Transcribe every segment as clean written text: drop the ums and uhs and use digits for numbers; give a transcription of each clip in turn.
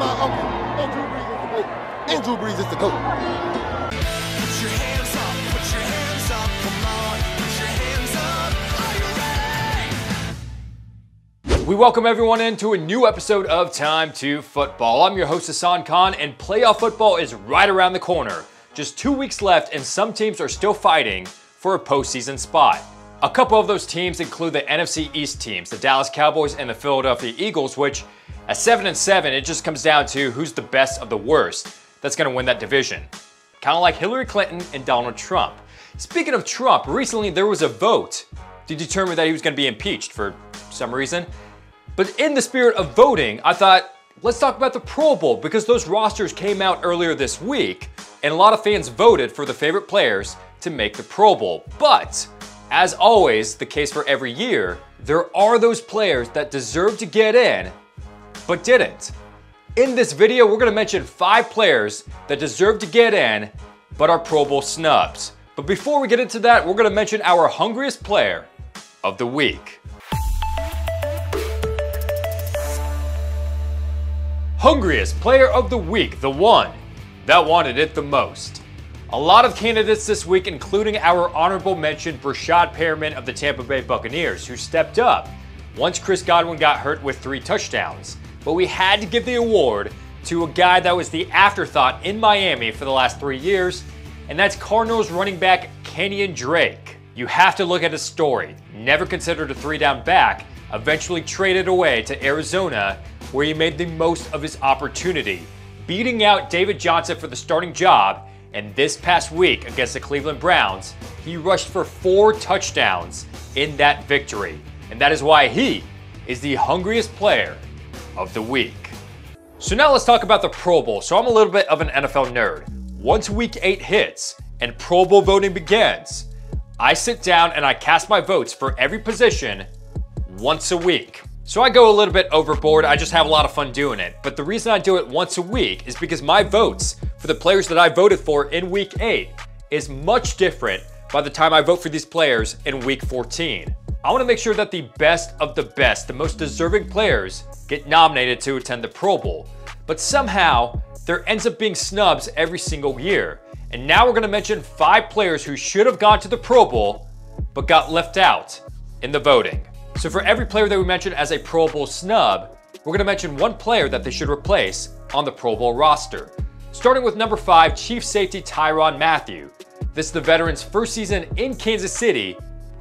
my uncle. And Drew Brees is the GOAT. Put your hands up. Put your hands up. Come on. Put your hands up. Are you ready? We welcome everyone into a new episode of Time to Football. I'm your host, Hassan Khan, and playoff football is right around the corner. Just 2 weeks left, and some teams are still fighting for a postseason spot. A couple of those teams include the NFC East teams, the Dallas Cowboys and the Philadelphia Eagles, which at 7-7, it just comes down to who's the best of the worst that's gonna win that division. Kind of like Hillary Clinton and Donald Trump. Speaking of Trump, recently there was a vote to determine that he was gonna be impeached for some reason. But in the spirit of voting, I thought, let's talk about the Pro Bowl, because those rosters came out earlier this week and a lot of fans voted for the favorite players to make the Pro Bowl. But as always, the case for every year, there are those players that deserve to get in, but didn't. In this video, we're gonna mention 5 players that deserve to get in, but are Pro Bowl snubs. But before we get into that, we're gonna mention our hungriest player of the week. Hungriest player of the week, the one that wanted it the most. A lot of candidates this week, including our honorable mention, Brashad Perriman of the Tampa Bay Buccaneers, who stepped up once Chris Godwin got hurt with 3 touchdowns. But we had to give the award to a guy that was the afterthought in Miami for the last 3 years, and that's Cardinals running back Kenyon Drake. You have to look at his story. Never considered a 3-down back, eventually traded away to Arizona, where he made the most of his opportunity, beating out David Johnson for the starting job. And this past week against the Cleveland Browns, he rushed for 4 touchdowns in that victory. And that is why he is the hungriest player of the week. So now let's talk about the Pro Bowl. So I'm a little bit of an NFL nerd. Once week 8 hits and Pro Bowl voting begins, I sit down and I cast my votes for every position once a week. So I go a little bit overboard. I just have a lot of fun doing it. But the reason I do it once a week is because my votes for the players that I voted for in week 8 is much different by the time I vote for these players in week 14. I want to make sure that the best of the best, the most deserving players, get nominated to attend the Pro Bowl. But somehow, there ends up being snubs every single year. And now we're going to mention 5 players who should have gone to the Pro Bowl, but got left out in the voting. So for every player that we mention as a Pro Bowl snub, we're gonna mention one player that they should replace on the Pro Bowl roster. Starting with number 5, Chief safety Tyrann Mathieu. This is the veteran's first season in Kansas City.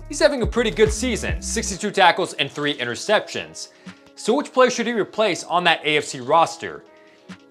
He's having a pretty good season, 62 tackles and 3 interceptions. So which player should he replace on that AFC roster?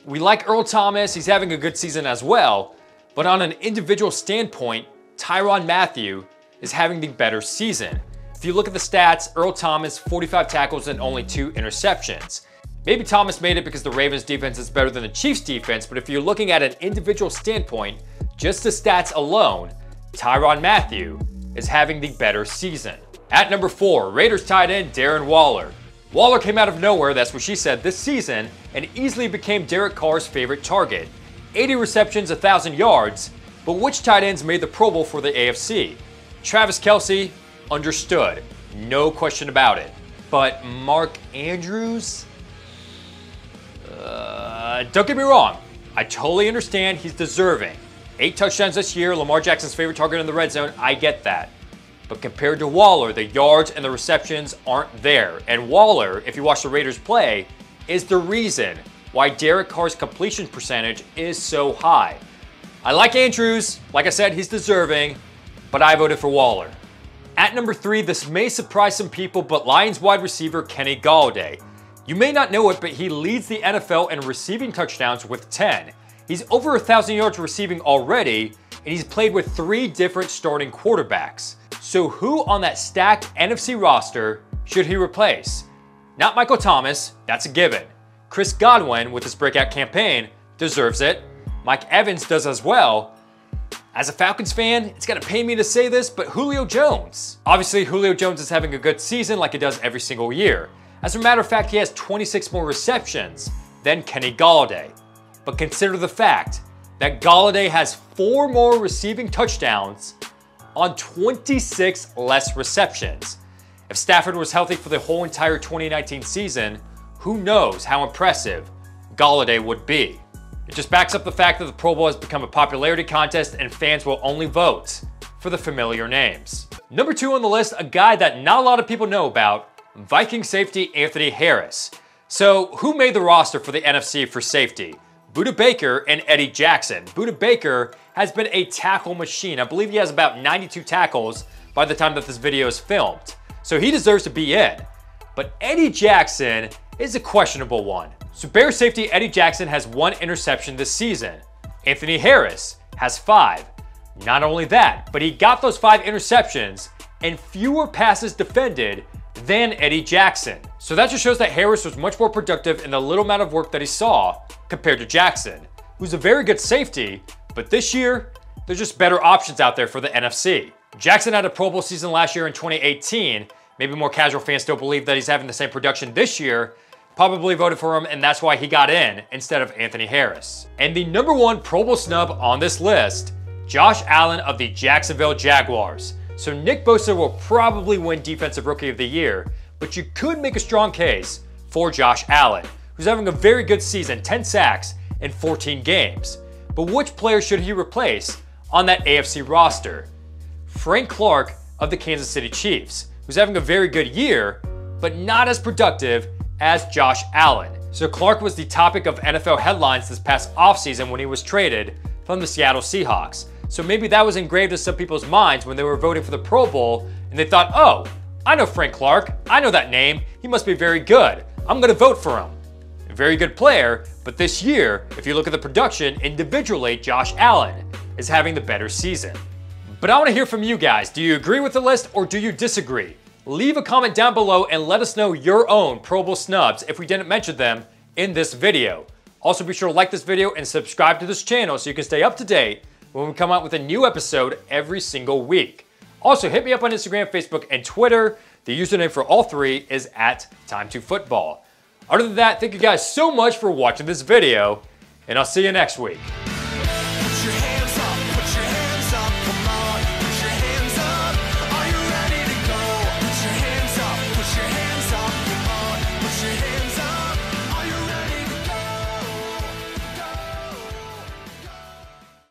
We like Earl Thomas, he's having a good season as well, but on an individual standpoint, Tyrann Mathieu is having the better season. If you look at the stats, Earl Thomas, 45 tackles and only 2 interceptions. Maybe Thomas made it because the Ravens defense is better than the Chiefs defense, but if you're looking at an individual standpoint, just the stats alone, Tyrann Mathieu is having the better season. At number 4, Raiders tight end Darren Waller. Waller came out of nowhere, that's what she said, this season, and easily became Derek Carr's favorite target. 80 receptions, 1,000 yards, but which tight ends made the Pro Bowl for the AFC? Travis Kelce, understood, no question about it. But Mark Andrews? Don't get me wrong, I totally understand he's deserving. 8 touchdowns this year, Lamar Jackson's favorite target in the red zone, I get that. But compared to Waller, the yards and the receptions aren't there. And Waller, if you watch the Raiders play, is the reason why Derek Carr's completion percentage is so high. I like Andrews, like I said, he's deserving, but I voted for Waller. At number 3, this may surprise some people, but Lions wide receiver Kenny Golladay. You may not know it, but he leads the NFL in receiving touchdowns with 10. He's over 1,000 yards receiving already, and he's played with 3 different starting quarterbacks. So who on that stacked NFC roster should he replace? Not Michael Thomas, that's a given. Chris Godwin, with his breakout campaign, deserves it. Mike Evans does as well. As a Falcons fan, it's gonna pain me to say this, but Julio Jones. Obviously, Julio Jones is having a good season like he does every single year. As a matter of fact, he has 26 more receptions than Kenny Golladay. But consider the fact that Golladay has 4 more receiving touchdowns on 26 less receptions. If Stafford was healthy for the whole entire 2019 season, who knows how impressive Golladay would be. It just backs up the fact that the Pro Bowl has become a popularity contest and fans will only vote for the familiar names. Number two on the list, a guy that not a lot of people know about, Viking safety Anthony Harris. So who made the roster for the NFC for safety? Buda Baker and Eddie Jackson. Buda Baker has been a tackle machine. I believe he has about 92 tackles by the time that this video is filmed. So he deserves to be in. But Eddie Jackson is a questionable one. So Bears safety Eddie Jackson has 1 interception this season. Anthony Harris has 5. Not only that, but he got those 5 interceptions and fewer passes defended than Eddie Jackson. So that just shows that Harris was much more productive in the little amount of work that he saw compared to Jackson, who's a very good safety, but this year, there's just better options out there for the NFC. Jackson had a Pro Bowl season last year in 2018. Maybe more casual fans still believe that he's having the same production this year, probably voted for him, and that's why he got in instead of Anthony Harris. And the number 1 Pro Bowl snub on this list, Josh Allen of the Jacksonville Jaguars. So Nick Bosa will probably win Defensive Rookie of the Year, but you could make a strong case for Josh Allen, who's having a very good season, 10 sacks in 14 games. But which player should he replace on that AFC roster? Frank Clark of the Kansas City Chiefs, who's having a very good year, but not as productive as Josh Allen. So Clark was the topic of NFL headlines this past offseason when he was traded from the Seattle Seahawks. So maybe that was engraved in some people's minds when they were voting for the Pro Bowl and they thought, oh, I know Frank Clark, I know that name, he must be very good, I'm gonna vote for him. A very good player, but this year, if you look at the production, individually, Josh Allen is having the better season. But I wanna hear from you guys. Do you agree with the list or do you disagree? Leave a comment down below and let us know your own Pro Bowl snubs if we didn't mention them in this video. Also be sure to like this video and subscribe to this channel so you can stay up to date when we come out with a new episode every single week. Also, hit me up on Instagram, Facebook, and Twitter. The username for all 3 is @Time2Football. Other than that, thank you guys so much for watching this video, and I'll see you next week.